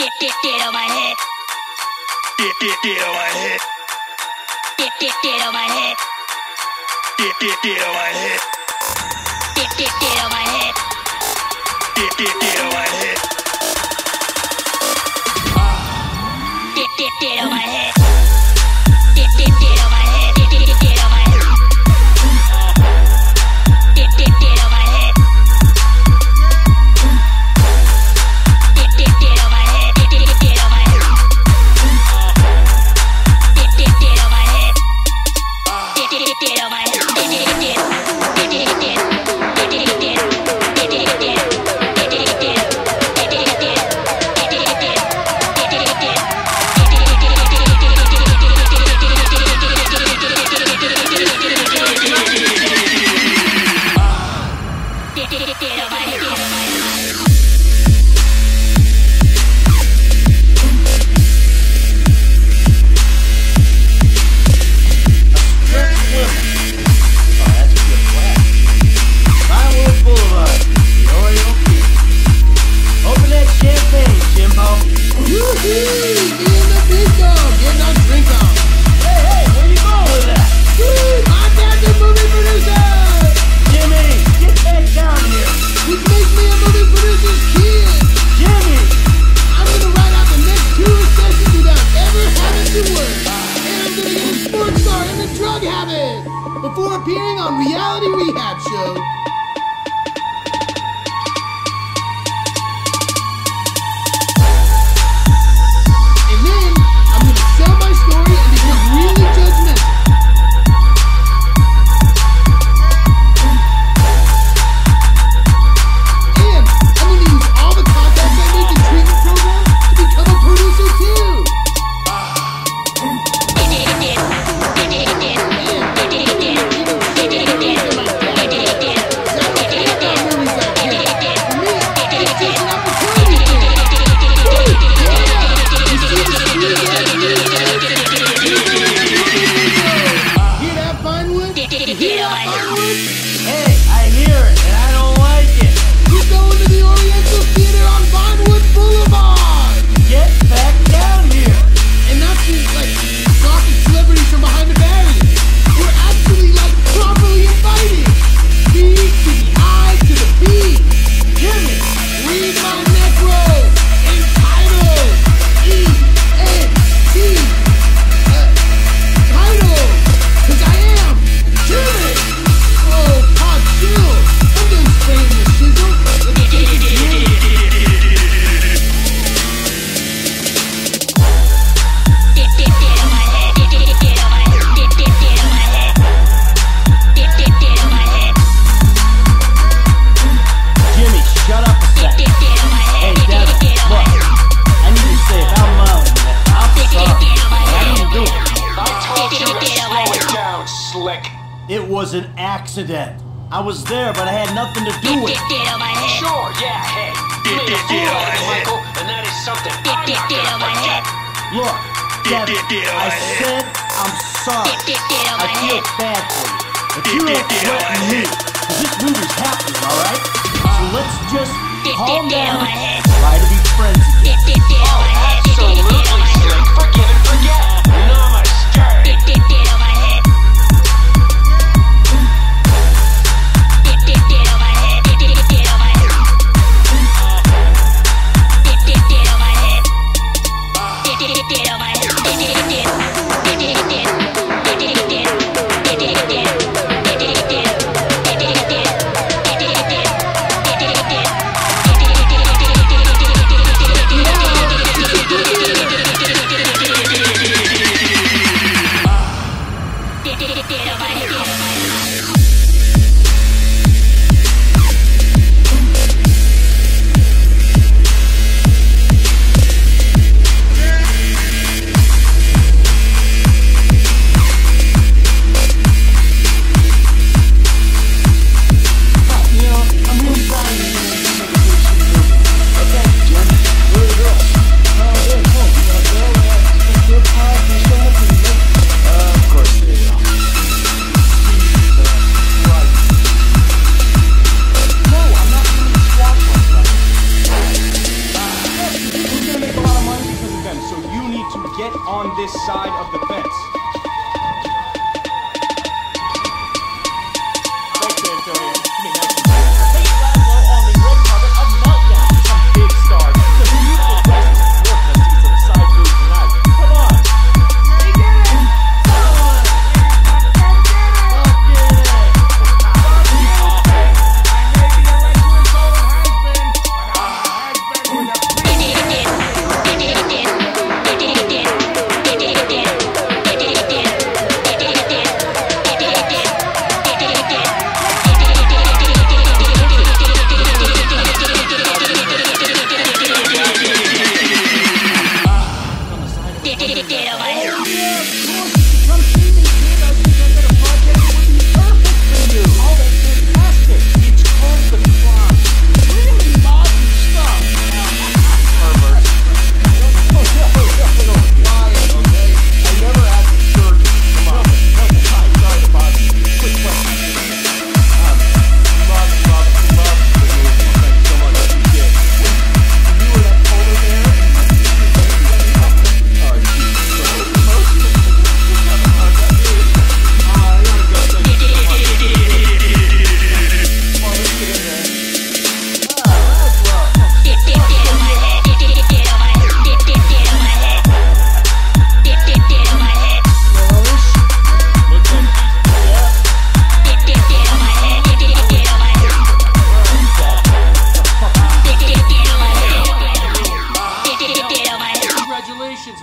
Get on my head. Get on my head. Get on my head. Get on my head. Get on my head. Get on my head. Get on my head. Get on my head. Get on my head. Get on my head. Get on my head. Get on my head. Get on my head. Get on my head. I was there, but I had nothing to do with it. Get on my head. Sure, yeah, hey. Get on my head, Michael, and that is something I'm not gonna forget. Look, Kevin, I said I'm sorry. I feel bad for you, but you don't threaten me, because this movie's happening, all right? So let's just calm down and try to be friends again. Oh, absolutely, Slick. Forgive and forget. Namaste. on this side of the fence. Right there, Philly. I mean, that's on the red carpet of Meltdown. Some big stars. Some beautiful guys. Working us to the side move tonight. Come on. Take it.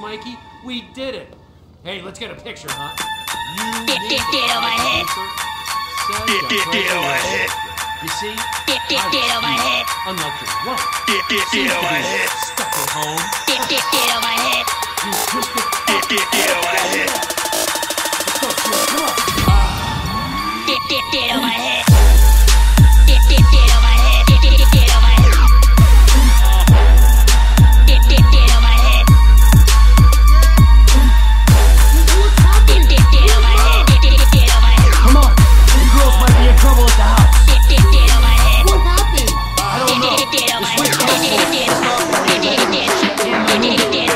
Mikey, we did it. Hey, let's get a picture, huh? Get on my head. You see? Get on my head. Unlucky. What? Get on my head. Stuck at home. Get on my head. You twisted. Get on my head. Let's go, come on. Get on my head. Get on my head. Get on my head. Get on my head. Trouble at the house. What happened? I don't know. The switch off. She can't do anything. He just told me he's gonna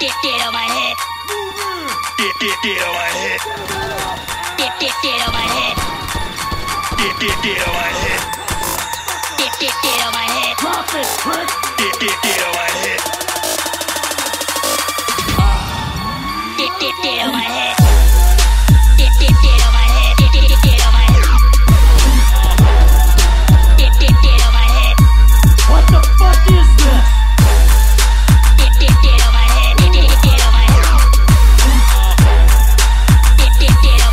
Get on my head. Get on my head. Get on my head. Get on my head. Get on my head. Drop it, prick. Get on my head. Get on my head. Get on my head. Get on my head. Get on my head. What the fuck is this? Get on my head. Get on my head. Get on my head. Get on my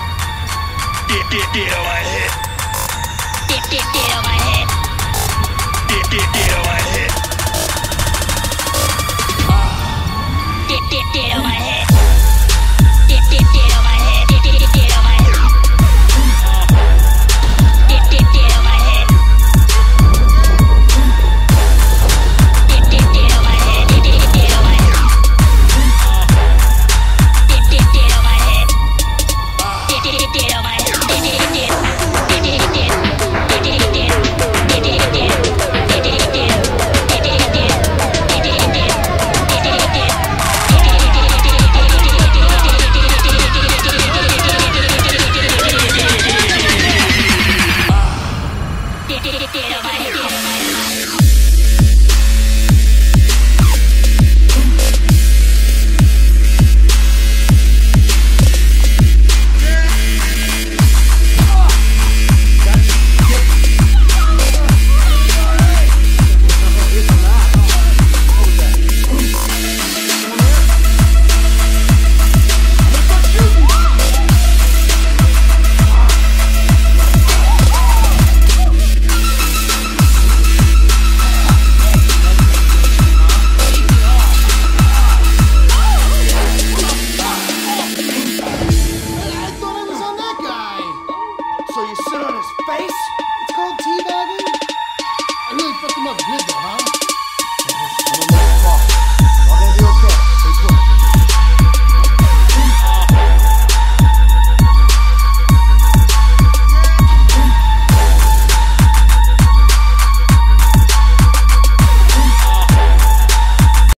head. space. It's called teabagging. I really fucked him up good though, huh?